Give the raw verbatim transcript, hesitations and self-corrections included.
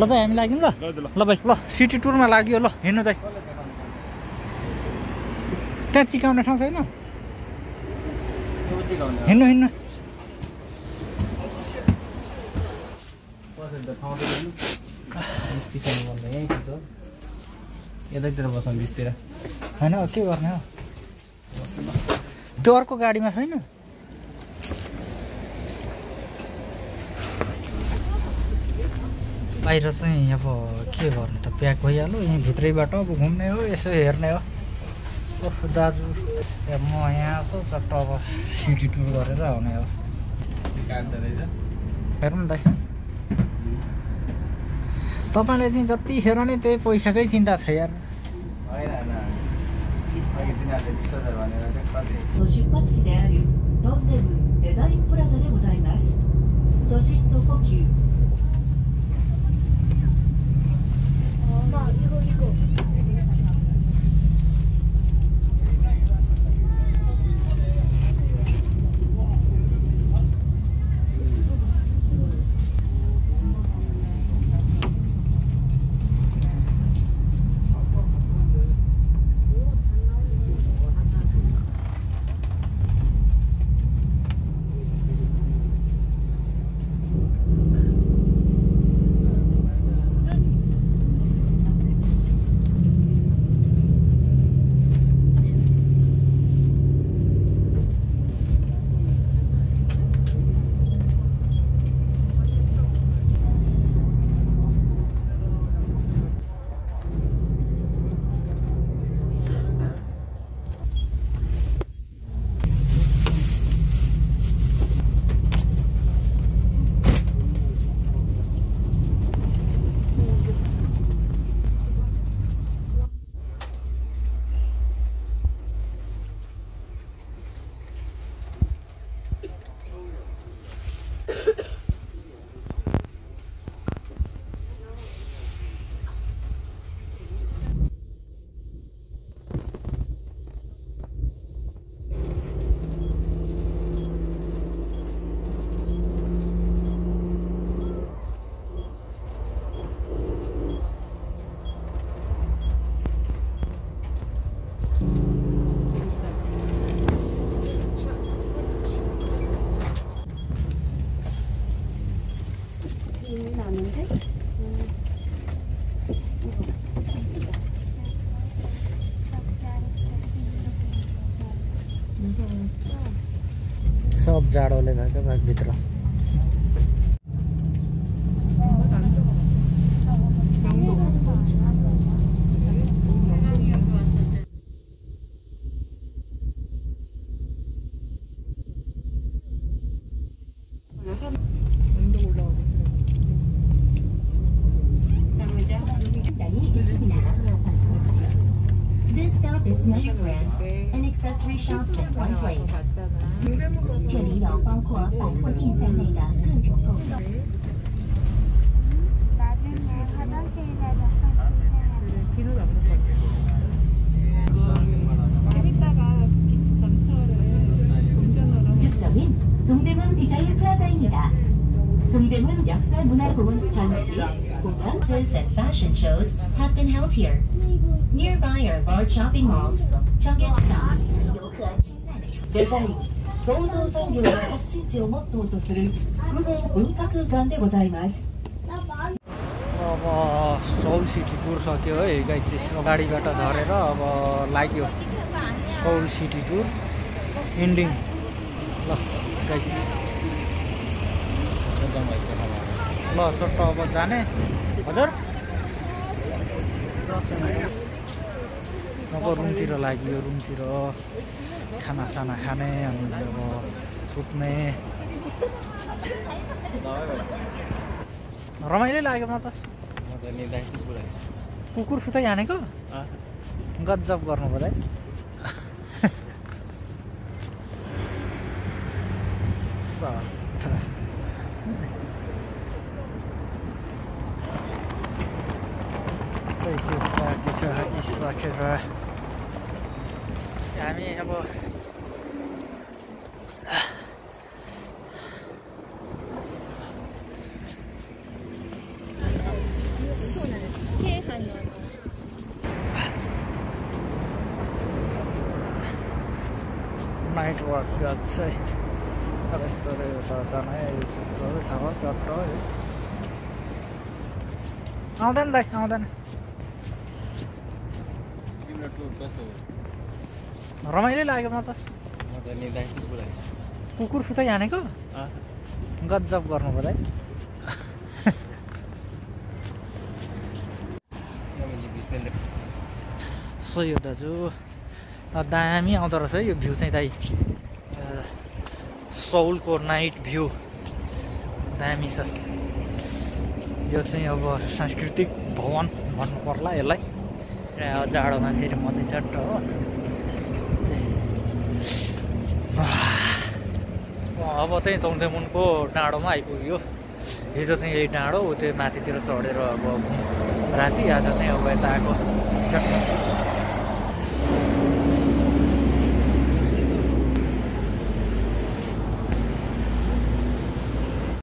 ल त हामी लाग्यौं ल ल भाइ ल सिटी टुरमा लाग्यो ल हेर्नु दाइ त्यहाँ चिकाउने ठाउँ छैन हेर्नु हेर्नु यतैतिर बस्छौं बिचतिर हैन के गर्ने हो त्यो अर्को गाडीमा छैन बाहिर चाहिँ अब के गर्नु त प्याक भइहाल्यो यही भित्रैबाट अब घुम्ने हो यसो हेर्ने हो ओहो दाजु म यहाँ आउँछु चट्ट अब सिटी टुर गरेर आउने हो हेर्नु त तपाईले चाहिँ जतिखेर नि त्यही पैसाकै चिन्ता छ यार हैन सब जाडो ले गएको भाग भित्र Fashion shows have been held here. Nearby are large shopping malls. Cheong-gye-cheon अब रुमतिर लाग्यो रुमतिर खाना साना खाने अनि अब सुत्ने रमाइलो लाग्यो म त कुकुर सुतै हानेको गजब गर्नु भयो है I mean, about そうなんです。京阪のあのnight walk がつい。あれそれはじゃない。それじゃわざと。あだんだい、あだん。रमाइलो लाग्यो म त म त निदाइ कुकुर आयो कुकुर फुटाइ हानेको अ गजब गर्नु पर्दै सो यो दाजु दामी आउँदो रहेछ है यो भ्यू चाहिँ दाइ सोलको नाइट भ्यू दामी छ यो चाहिँ अब सांस्कृतिक भवन भन्नु पर्ला यसलाई र जाडोमा फेरि म चाहिँ झट्ट हो अब चाहिँ तोङथेमुनको डाँडोमा आइपुग्यो हिजो चाहिँ यही डाँडो त्यो माथितिर चढेर अब राति आज चाहिँ अब यता आएको